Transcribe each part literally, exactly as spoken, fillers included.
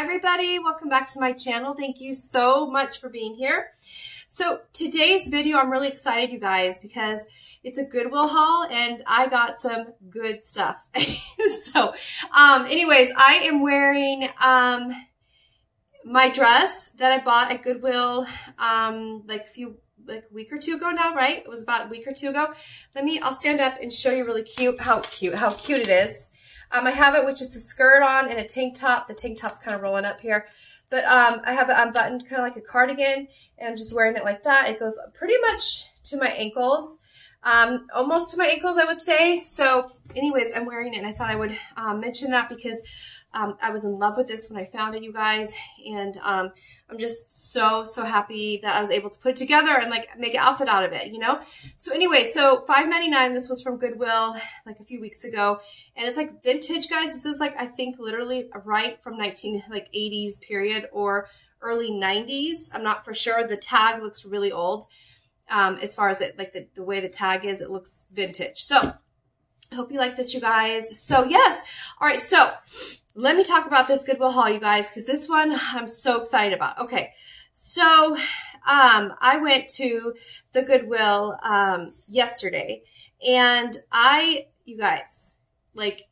Hi everybody, welcome back to my channel. Thank you so much for being here. So today's video, I'm really excited you guys because it's a Goodwill haul and I got some good stuff. so um, anyways, I am wearing um, my dress that I bought at Goodwill um, like a few, like a week or two ago now, right? It was about a week or two ago. Let me, I'll stand up and show you really cute, how cute, how cute it is. Um, I have it with just a skirt on and a tank top. The tank top's kind of rolling up here. But um, I have it unbuttoned kind of like a cardigan, and I'm just wearing it like that. It goes pretty much to my ankles, um, almost to my ankles, I would say. So anyways, I'm wearing it, and I thought I would uh, mention that because um, I was in love with this when I found it, you guys. And um, I'm just so, so happy that I was able to put it together and, like, make an outfit out of it, you know? So anyway, so five ninety-nine, this was from Goodwill, like, a few weeks ago. And it's, like, vintage, guys. This is, like, I think literally right from nineteen, like, eighties period or early nineties. I'm not for sure. The tag looks really old. Um, as far as, it, like, the, the way the tag is, it looks vintage. So I hope you like this, you guys. So, yes. All right, so let me talk about this Goodwill haul, you guys, because this one I'm so excited about. Okay, so um, I went to the Goodwill um, yesterday, and I, you guys, like,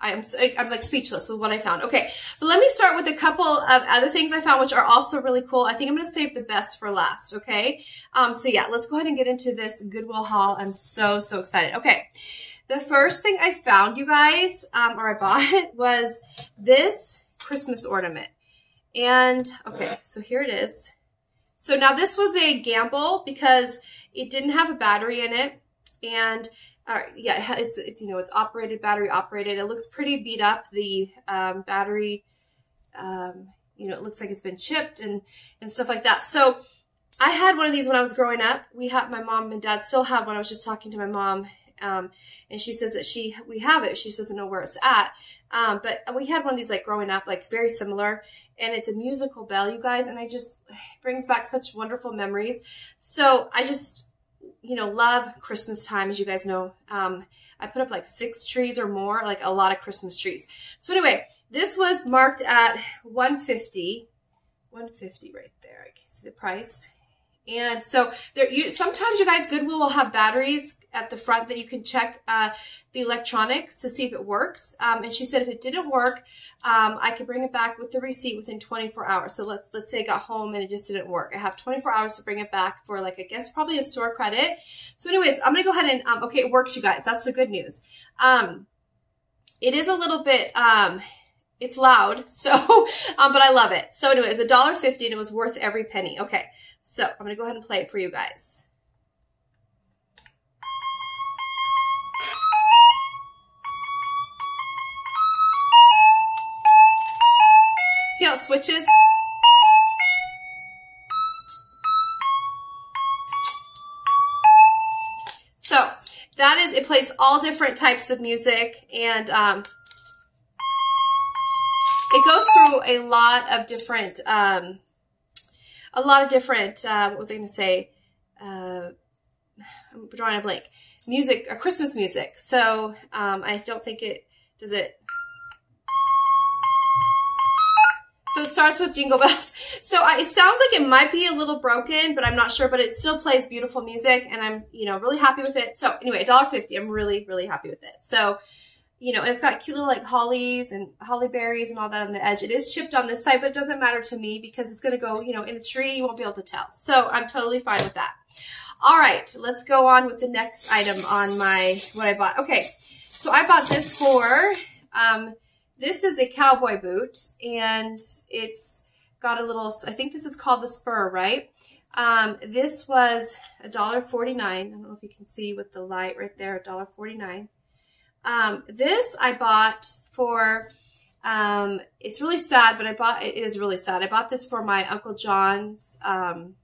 I'm, so, I'm like speechless with what I found. Okay, but let me start with a couple of other things I found, which are also really cool. I think I'm going to save the best for last, okay? Um, so, yeah, let's go ahead and get into this Goodwill haul. I'm so, so excited. Okay. The first thing I found, you guys, um, or I bought, was this Christmas ornament. And, okay, so here it is. So now this was a gamble because it didn't have a battery in it. And, uh, yeah, it's, it's, you know, it's operated, battery operated. It looks pretty beat up, the um, battery. Um, you know, it looks like it's been chipped and, and stuff like that. So I had one of these when I was growing up. We had, my mom and dad still have one. I was just talking to my mom. Um, and she says that she, we have it. She doesn't know where it's at. Um, but we had one of these like growing up, like very similar, and it's a musical bell, you guys. And I just, it brings back such wonderful memories. So I just, you know, love Christmas time, as you guys know. Um, I put up like six trees or more, like a lot of Christmas trees. So anyway, this was marked at one fifty, one fifty right there. I can see the price. And so there, you, sometimes you guys, Goodwill will have batteries at the front that you can check uh, the electronics to see if it works. Um, and she said if it didn't work, um, I could bring it back with the receipt within twenty-four hours. So let's let's say I got home and it just didn't work. I have twenty-four hours to bring it back for, like, I guess probably a store credit. So anyways, I'm gonna go ahead and um, okay, it works, you guys. That's the good news. Um, it is a little bit. Um, It's loud, so, um, but I love it. So anyway, it was one fifty and it was worth every penny. Okay, so I'm going to go ahead and play it for you guys. See how it switches? So that is, it plays all different types of music, and um, it goes through a lot of different, um, a lot of different, uh, what was I going to say? Uh, I'm drawing a blank. Music, or Christmas music. So um, I don't think it, does it? So it starts with Jingle Bells. So I, it sounds like it might be a little broken, but I'm not sure. But it still plays beautiful music, and I'm, you know, really happy with it. So anyway, one fifty. I'm really, really happy with it. So, you know, and it's got cute little, like, hollies and holly berries and all that on the edge. It is chipped on this side, but it doesn't matter to me because it's going to go, you know, in the tree. You won't be able to tell. So I'm totally fine with that. All right, let's go on with the next item on my, what I bought. Okay, so I bought this for, um, this is a cowboy boot, and it's got a little, I think this is called the spur, right? Um, this was one forty-nine. I don't know if you can see with the light right there, one forty-nine. Um, this I bought for, um, it's really sad, but I bought, it is really sad. I bought this for my Uncle John's, um,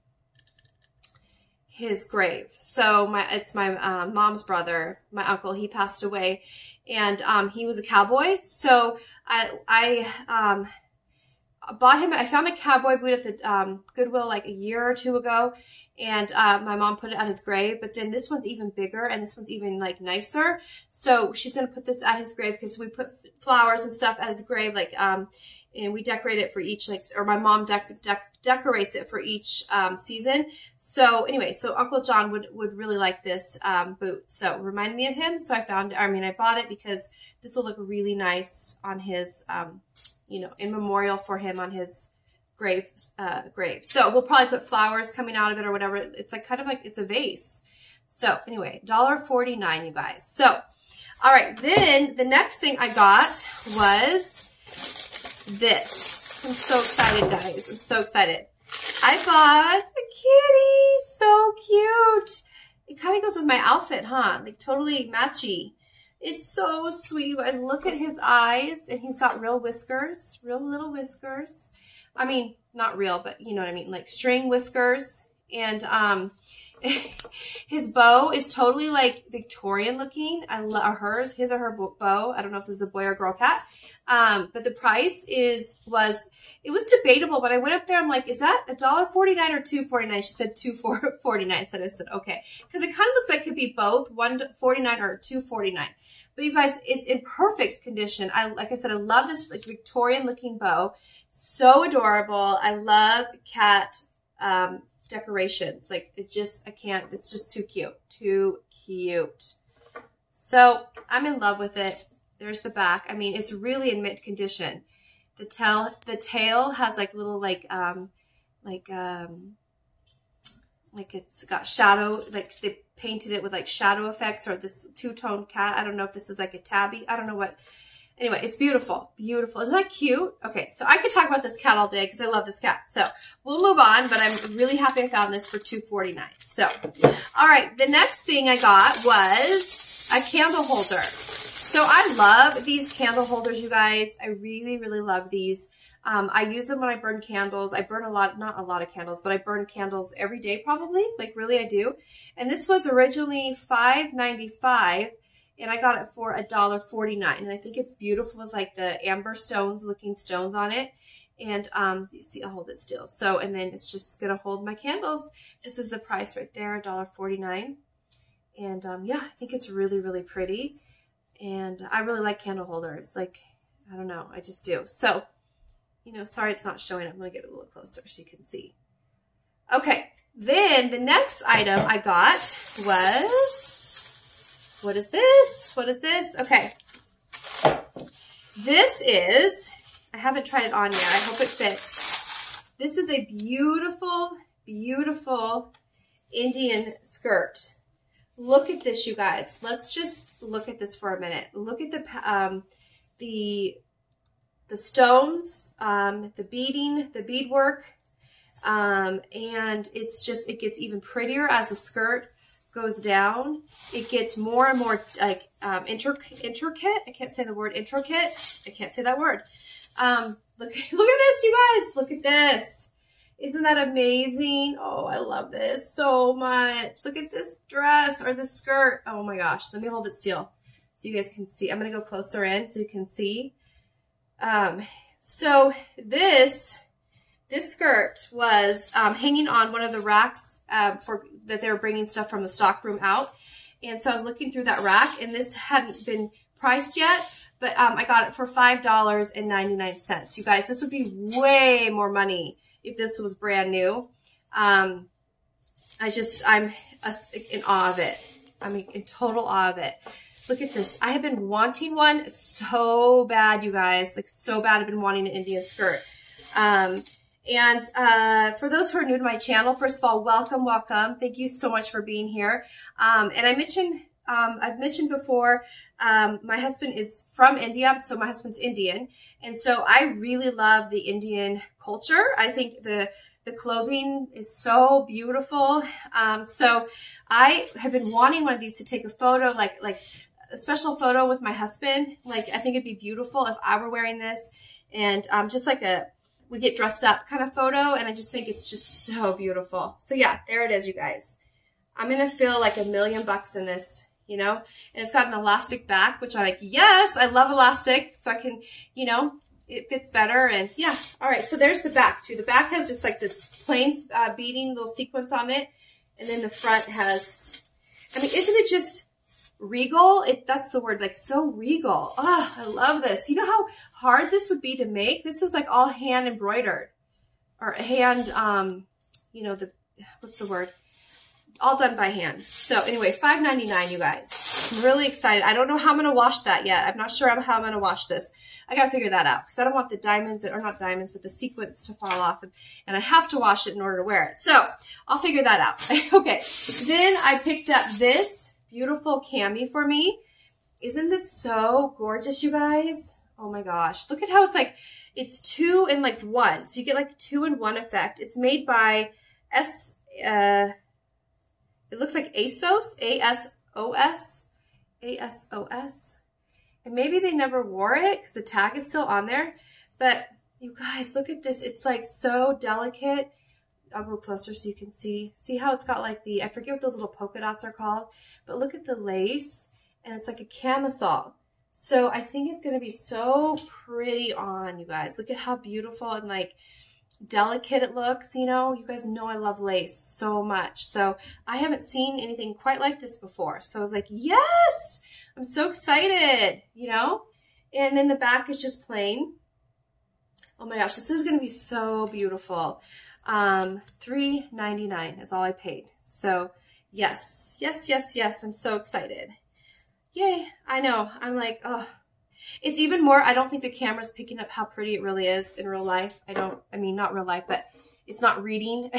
his grave. So my, it's my, um, mom's brother, my uncle, he passed away, and, um, he was a cowboy. So I, I, um, bought him, I found a cowboy boot at the um, Goodwill like a year or two ago, and uh, my mom put it at his grave, but then this one's even bigger, and this one's even, like, nicer, so she's going to put this at his grave because we put flowers and stuff at his grave, like, um, and we decorate it for each, like, or my mom dec dec decorates it for each um, season. So anyway, so Uncle John would, would really like this um, boot. So it reminded me of him. So I found, I mean, I bought it because this will look really nice on his, um, you know, in memorial for him on his grave. Uh, grave. So we'll probably put flowers coming out of it or whatever. It's like kind of like, it's a vase. So anyway, one forty-nine, you guys. So, all right. Then the next thing I got was this. I'm so excited, guys. I'm so excited. I bought a kitty. So cute. It kind of goes with my outfit, huh? Like totally matchy. It's so sweet. You guys, look at his eyes. And he's got real whiskers. Real little whiskers. I mean, not real, but you know what I mean. Like string whiskers. And um, his bow is totally like Victorian looking. I love hers. His or her bow. I don't know if this is a boy or girl cat. Um, but the price is, was, it was debatable, but I went up there, I'm like, is that one forty-nine or two forty-nine? She said two forty-nine, so I said, okay. Cause it kind of looks like it could be both one forty-nine or two forty-nine. But you guys, it's in perfect condition. I, like I said, I love this like Victorian looking bow. So adorable. I love cat, um, decorations. Like it just, I can't, it's just too cute, too cute. So I'm in love with it. There's the back. I mean, it's really in mint condition. The tail, the tail has like little like, um, like, um, like it's got shadow, like they painted it with like shadow effects or this two-tone cat. I don't know if this is like a tabby. I don't know what. Anyway, it's beautiful. Beautiful. Isn't that cute? Okay, so I could talk about this cat all day because I love this cat. So we'll move on, but I'm really happy I found this for two forty-nine. So, all right, the next thing I got was a candle holder. So I love these candle holders, you guys. I really, really love these. Um, I use them when I burn candles. I burn a lot, not a lot of candles, but I burn candles every day probably. Like really I do. And this was originally five ninety-five. And I got it for one forty-nine. And I think it's beautiful with like the amber stones, looking stones on it. And um, you see, I'll hold it still. So, and then it's just going to hold my candles. This is the price right there, one forty-nine. And um, yeah, I think it's really, really pretty. And I really like candle holders. Like, I don't know. I just do. So, you know, sorry it's not showing. I'm going to get a little closer so you can see. Okay. Then the next item I got was, what is this? What is this? Okay. This is, I haven't tried it on yet. I hope it fits. This is a beautiful, beautiful Indian skirt. Look at this, you guys. Let's just look at this for a minute. Look at the um, the the stones, um, the beading, the beadwork, um, and it's just it gets even prettier as the skirt goes down. It gets more and more like um, intric intricate. I can't say the word intricate. I can't say that word. Um, look, look at this, you guys. Look at this. Isn't that amazing? Oh, I love this so much. Look at this dress or this skirt. Oh my gosh. Let me hold it still so you guys can see. I'm going to go closer in so you can see. Um, so this, this skirt was um, hanging on one of the racks um, for that they were bringing stuff from the stock room out. And so I was looking through that rack and this hadn't been priced yet, but um, I got it for five ninety-nine. You guys, this would be way more money if this was brand new. Um, I just, I'm a, in awe of it. I'm in total awe of it. Look at this. I have been wanting one so bad, you guys. Like, so bad I've been wanting an Indian skirt. Um, and uh, for those who are new to my channel, first of all, welcome, welcome. Thank you so much for being here. Um, and I mentioned, Um, I've mentioned before, um, my husband is from India, so my husband's Indian. And so I really love the Indian culture. I think the, the clothing is so beautiful. Um, so I have been wanting one of these to take a photo, like, like a special photo with my husband. Like, I think it'd be beautiful if I were wearing this and, um, just like a, we get dressed up kind of photo. And I just think it's just so beautiful. So yeah, there it is, you guys. I'm going to feel like a million bucks in this. You know, and it's got an elastic back, which I'm like, yes, I love elastic. So I can, you know, it fits better. And yeah. All right. So there's the back too. The back has just like this plain uh, beading little sequence on it. And then the front has, I mean, isn't it just regal. It, that's the word, like so regal. Oh, I love this. Do you know how hard this would be to make? This is like all hand embroidered or hand, um, you know, the, what's the word? All done by hand. So anyway, five ninety-nine, you guys. I'm really excited. I don't know how I'm going to wash that yet. I'm not sure how I'm going to wash this. I got to figure that out because I don't want the diamonds, or not diamonds, but the sequins to fall off. And, and I have to wash it in order to wear it. So I'll figure that out. Okay. Then I picked up this beautiful cami for me. Isn't this so gorgeous, you guys? Oh my gosh. Look at how it's like, it's two in like one. So you get like two in one effect. It's made by S... Uh, It looks like ASOS, A S O S, A S O S. And maybe they never wore it because the tag is still on there. But you guys, look at this. It's like so delicate. I'll go closer so you can see. See how it's got like the, I forget what those little polka dots are called. But look at the lace. And it's like a camisole. So I think it's going to be so pretty on, you guys. Look at how beautiful and like delicate it looks. You know, you guys know I love lace so much, so I haven't seen anything quite like this before, so I was like, yes, I'm so excited, you know. And then the back is just plain. Oh my gosh, this is gonna be so beautiful. um three ninety-nine is all I paid, so yes, yes, yes, yes, I'm so excited. Yay. I know, I'm like, oh, it's even more, I don't think the camera's picking up how pretty it really is in real life. I don't, I mean, not real life, but it's not reading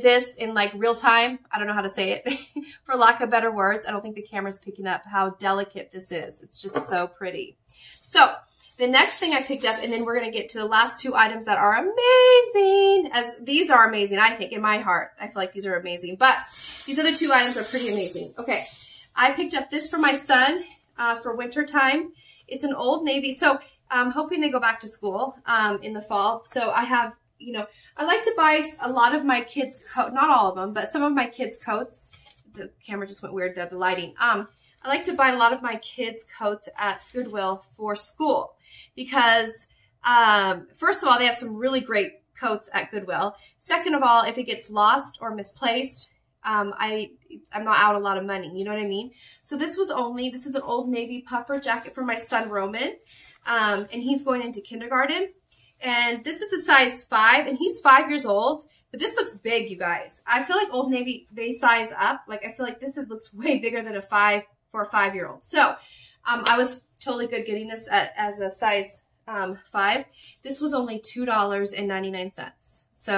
this in like real time. I don't know how to say it. For lack of better words, I don't think the camera's picking up how delicate this is. It's just so pretty. So the next thing I picked up, and then we're going to get to the last two items that are amazing. As these are amazing, I think, in my heart. I feel like these are amazing, but these other two items are pretty amazing. Okay, I picked up this for my son. Uh, for winter time. It's an Old Navy. So I'm hoping they go back to school um, in the fall. So I have, you know, I like to buy a lot of my kids' coats, not all of them, but some of my kids' coats. The camera just went weird, the lighting. Um, I like to buy a lot of my kids' coats at Goodwill for school because, um, first of all, they have some really great coats at Goodwill. Second of all, if it gets lost or misplaced, Um, I, I'm not out a lot of money, you know what I mean? So this was only, this is an Old Navy puffer jacket for my son, Roman, um, and he's going into kindergarten, and this is a size five, and he's five years old, but this looks big, you guys. I feel like Old Navy, they size up, like I feel like this is, looks way bigger than a five, for a five-year-old. So um, I was totally good getting this at, as a size um, five. This was only two ninety-nine. So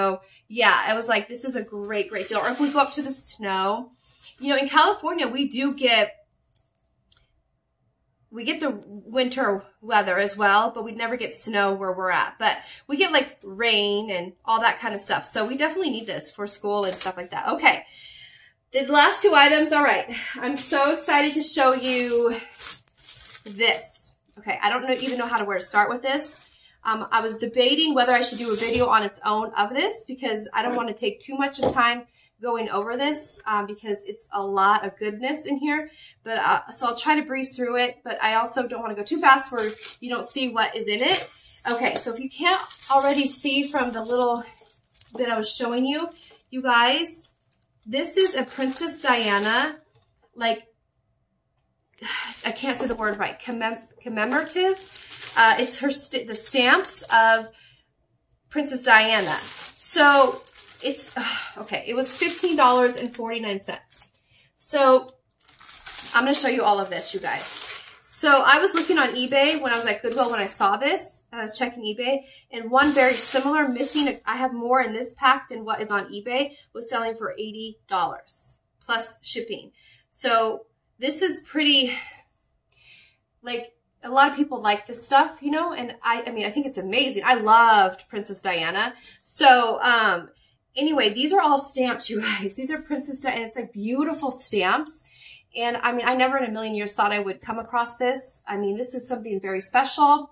yeah, I was like, this is a great, great deal. Or if we go up to the snow, you know, in California, we do get, we get the winter weather as well, but we never get snow where we're at, but we get like rain and all that kind of stuff. So we definitely need this for school and stuff like that. Okay. The last two items. All right. I'm so excited to show you this. Okay. I don't know, even know how to where to start with this. Um, I was debating whether I should do a video on its own of this because I don't want to take too much of time going over this um, because it's a lot of goodness in here. But uh, so I'll try to breeze through it, but I also don't want to go too fast where you don't see what is in it. Okay, so if you can't already see from the little bit I was showing you, you guys, this is a Princess Diana, like, I can't say the word right, commem- commemorative. Uh, it's her st the stamps of Princess Diana. So it's, uh, okay, it was fifteen forty-nine. So I'm going to show you all of this, you guys. So I was looking on eBay when I was at Goodwill when I saw this, and I was checking eBay, and one very similar missing, I have more in this pack than what is on eBay, was selling for eighty dollars plus shipping. So this is pretty, like, a lot of people like this stuff, you know, and I, I mean, I think it's amazing. I loved Princess Diana. So, um, anyway, these are all stamps, you guys. These are Princess Diana, and it's like beautiful stamps. And I mean, I never in a million years thought I would come across this. I mean, this is something very special.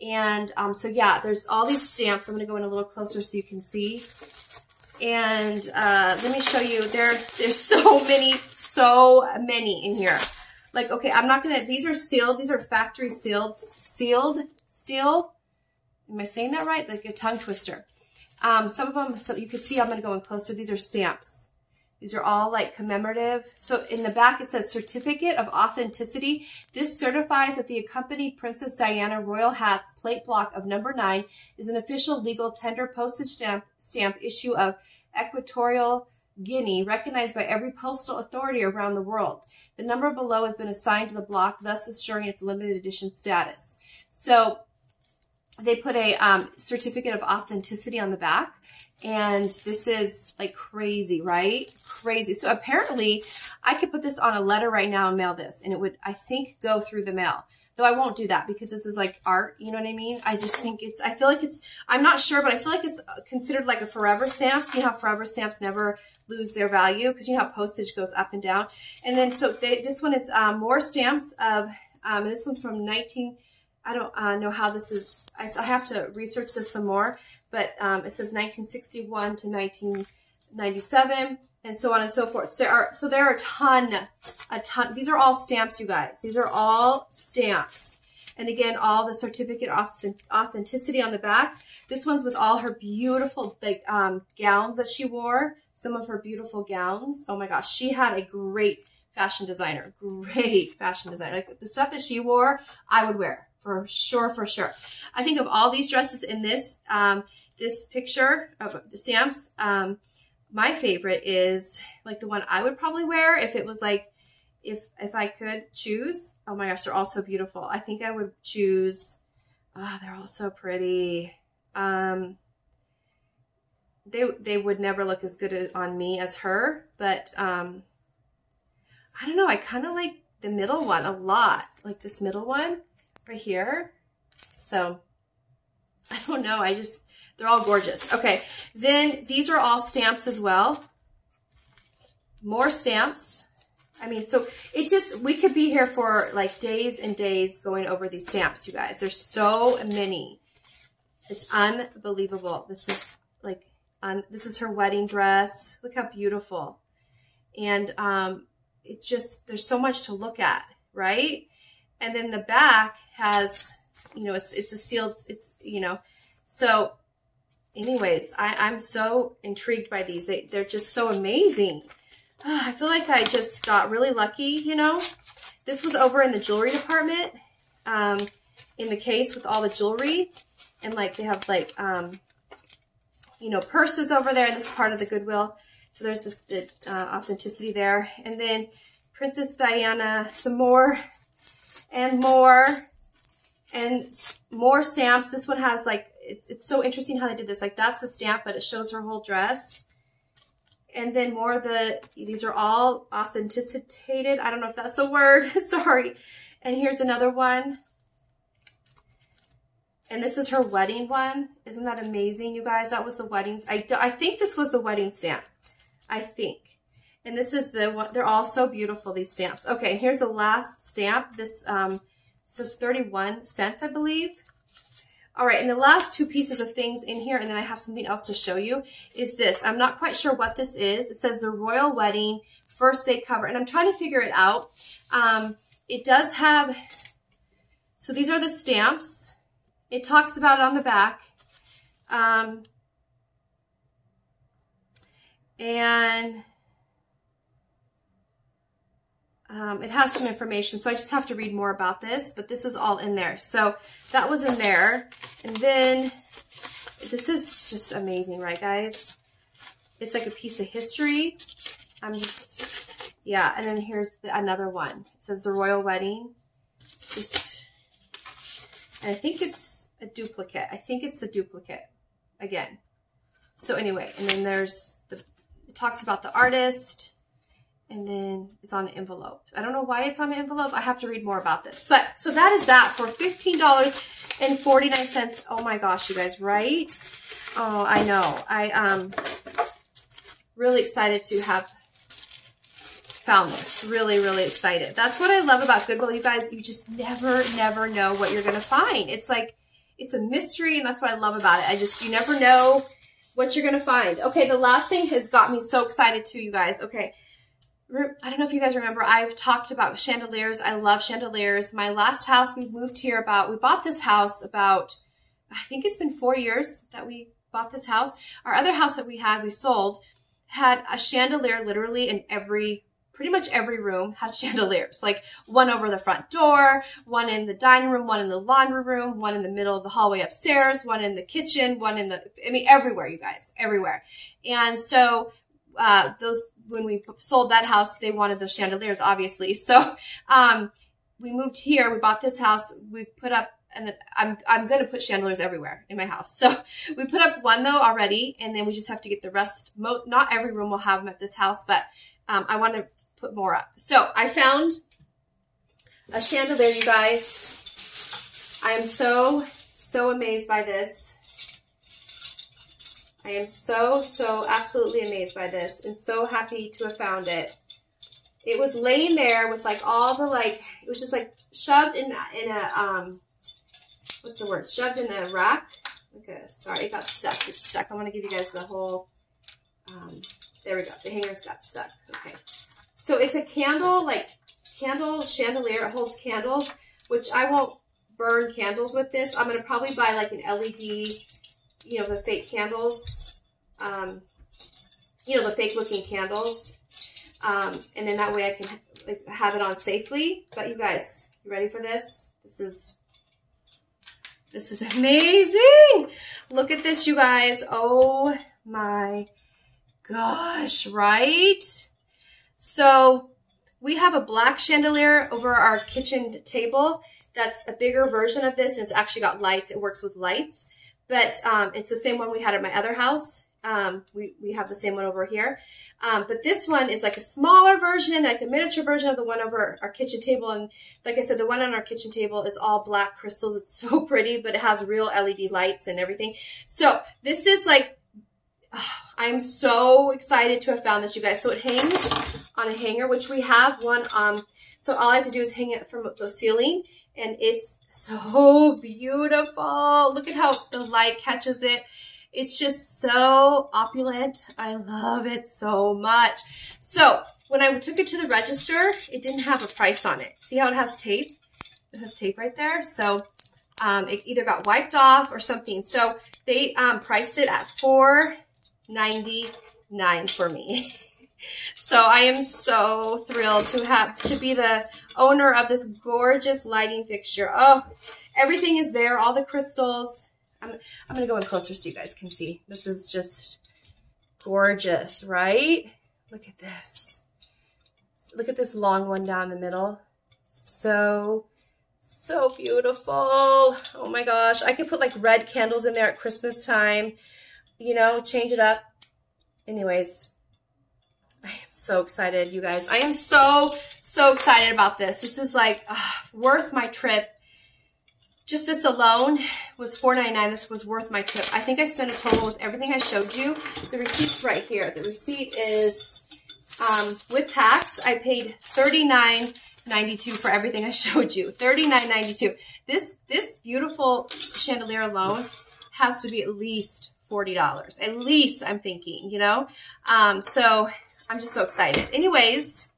And, um, so yeah, there's all these stamps. I'm going to go in a little closer so you can see. And, uh, let me show you there. There's so many, so many in here. Like, okay, I'm not going to, these are sealed. These are factory sealed, sealed steel. Am I saying that right? Like a tongue twister. Um, some of them, so you can see, I'm going to go in closer. These are stamps. These are all like commemorative. So in the back it says Certificate of Authenticity. This certifies that the accompanied Princess Diana Royal Hats plate block of number nine is an official legal tender postage stamp, stamp issue of Equatorial Guinea, recognized by every postal authority around the world. The number below has been assigned to the block, thus assuring its limited edition status. So they put a um, certificate of authenticity on the back. And this is like crazy, right? Crazy. So apparently I could put this on a letter right now and mail this, and it would, I think, go through the mail. Though I won't do that because this is like art, you know what I mean? I just think it's, I feel like it's, I'm not sure, but I feel like it's considered like a forever stamp. You know how forever stamps never lose their value because you know how postage goes up and down. And then so they, this one is um, more stamps of, um, and this one's from nineteen, I don't uh, know how this is, I, I have to research this some more, but um, it says nineteen sixty-one to nineteen ninety-seven and so on and so forth. So there are, so there are a ton, a ton, these are all stamps, you guys. These are all stamps. And again, all the certificate authenticity on the back. This one's with all her beautiful like um, gowns that she wore, some of her beautiful gowns. Oh my gosh, she had a great fashion designer, great fashion designer. Like the stuff that she wore, I would wear. For sure, for sure. I think of all these dresses in this um, this picture of the stamps, um, my favorite is like the one I would probably wear if it was like, if if I could choose. Oh my gosh, they're all so beautiful. I think I would choose, oh, they're all so pretty. Um, they, they would never look as good as, on me as her, but um, I don't know. I kind of like the middle one a lot, like this middle one. Right here. So I don't know. I just, they're all gorgeous. Okay. Then these are all stamps as well. More stamps. I mean, so it just, we could be here for like days and days going over these stamps, you guys. There's so many. It's unbelievable. This is like, un, this is her wedding dress. Look how beautiful. And um, it just, there's so much to look at, right? And then the back has, you know, it's, it's a sealed, it's, you know, so anyways, I, I'm so intrigued by these. They, they're just so amazing. Oh, I feel like I just got really lucky, you know. This was over in the jewelry department, um, in the case with all the jewelry. And like they have like, um, you know, purses over there. And this is part of the Goodwill. So there's this the, uh, authenticity there. And then Princess Diana, some more. And more, and more stamps. This one has like, it's, it's so interesting how they did this. Like that's a stamp, but it shows her whole dress. And then more of the, these are all authenticated. I don't know if that's a word, sorry. And here's another one. And this is her wedding one. Isn't that amazing, you guys? That was the wedding. I, I think this was the wedding stamp, I think. And this is the one, they're all so beautiful, these stamps. Okay, here's the last stamp. This um, says thirty-one cents, I believe. All right, and the last two pieces of things in here, and then I have something else to show you, is this. I'm not quite sure what this is. It says the Royal Wedding First Day Cover, and I'm trying to figure it out. Um, it does have, so these are the stamps. It talks about it on the back. Um, and... Um, it has some information, so I just have to read more about this, but this is all in there. So that was in there. And then this is just amazing, right, guys? It's like a piece of history. I'm just, yeah. And then here's the, another one. It says the Royal Wedding. It's just, and I think it's a duplicate. I think it's a duplicate again. So anyway, and then there's the, it talks about the artist. And then it's on an envelope. I don't know why it's on an envelope. I have to read more about this. But so that is that for fifteen dollars and forty-nine cents. Oh my gosh, you guys, right? Oh, I know. I um really excited to have found this. Really, really excited. That's what I love about Goodwill, you guys. You just never, never know what you're going to find. It's like, it's a mystery, and that's what I love about it. I just, you never know what you're going to find. Okay, the last thing has got me so excited too, you guys. Okay. I don't know if you guys remember, I've talked about chandeliers. I love chandeliers. My last house, we moved here about, we bought this house about, I think it's been four years that we bought this house. Our other house that we had, we sold. had a chandelier literally in every, pretty much every room had chandeliers, like one over the front door, one in the dining room, one in the laundry room, one in the middle of the hallway upstairs, one in the kitchen, one in the, I mean, everywhere, you guys, everywhere. And so uh, those, when we sold that house, they wanted those chandeliers, obviously. So um, we moved here, we bought this house, we put up, and I'm, I'm going to put chandeliers everywhere in my house. So we put up one though already, and then we just have to get the rest. Mo not every room will have them at this house, but um, I want to put more up. So I found a chandelier, you guys. I am so, so amazed by this. I am so, so absolutely amazed by this and so happy to have found it. It was laying there with like all the like, it was just like shoved in, in a, um, what's the word? Shoved in a rack. Okay, sorry, it got stuck. It's stuck. I want to give you guys the whole, um, there we go. The hangers got stuck. Okay. So it's a candle, like candle chandelier. It holds candles, which I won't burn candles with this. I'm going to probably buy like an L E D, you know, the fake candles, um, you know, the fake looking candles. Um, and then that way I can like, have it on safely. But you guys, you ready for this? This is, this is amazing. Look at this, you guys. Oh my gosh, right? So we have a black chandelier over our kitchen table. That's a bigger version of this. And it's actually got lights. It works with lights. But um, it's the same one we had at my other house. Um, we, we have the same one over here. Um, but this one is like a smaller version, like a miniature version of the one over our kitchen table. And like I said, the one on our kitchen table is all black crystals. It's so pretty, but it has real L E D lights and everything. So this is like, oh, I'm so excited to have found this, you guys. So it hangs on a hanger, which we have one. Um, so all I have to do is hang it from the ceiling. And it's so beautiful. Look at how the light catches it. It's just so opulent. I love it so much. So when I took it to the register, it didn't have a price on it. See how it has tape? It has tape right there. So um, it either got wiped off or something. So they um, priced it at four ninety-nine for me. So I am so thrilled to have to be the owner of this gorgeous lighting fixture. Oh, everything is there, all the crystals. I'm, I'm going to go in closer so you guys can see. This is just gorgeous, right? Look at this. Look at this long one down the middle. So, so beautiful. Oh my gosh. I could put like red candles in there at Christmas time, you know, change it up. Anyways, I am so excited, you guys. I am so, so excited about this. This is like uh, worth my trip. Just this alone was four ninety-nine. This was worth my trip. I think I spent a total with everything I showed you. The receipt's right here. The receipt is, um, with tax, I paid thirty-nine ninety-two for everything I showed you. thirty-nine ninety-two. This, this beautiful chandelier alone has to be at least forty dollars. At least, I'm thinking, you know? Um, so... I'm just so excited. Anyways,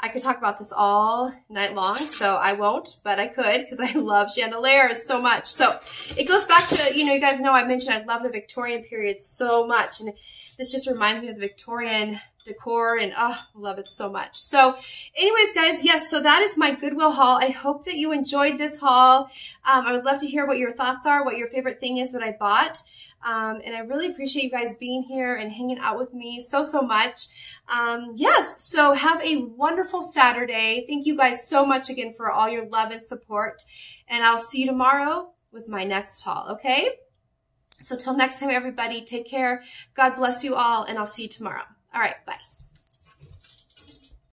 I could talk about this all night long, so I won't, but I could because I love chandeliers so much. So it goes back to, you know, you guys know I mentioned I love the Victorian period so much, and this just reminds me of the Victorian decor, and oh, I love it so much. So anyways, guys, yes, so that is my Goodwill haul. I hope that you enjoyed this haul. Um, I would love to hear what your thoughts are, what your favorite thing is that I bought. Um, and I really appreciate you guys being here and hanging out with me so, so much. Um, yes, so have a wonderful Saturday. Thank you guys so much again for all your love and support. And I'll see you tomorrow with my next haul, okay? So till next time, everybody, take care. God bless you all, and I'll see you tomorrow. All right, bye.